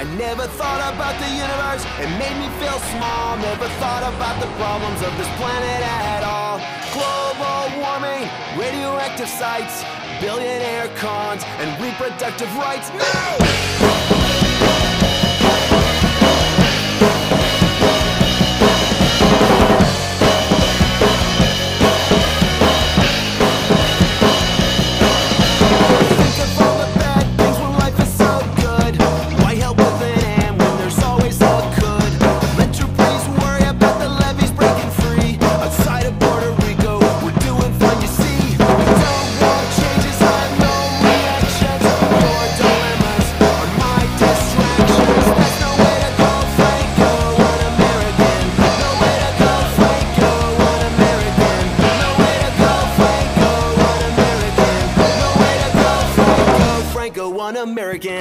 I never thought about the universe, it made me feel small. Never thought about the problems of this planet at all. Global warming, radioactive sites, billionaire cons, and reproductive rights. No! One American.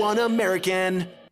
One American.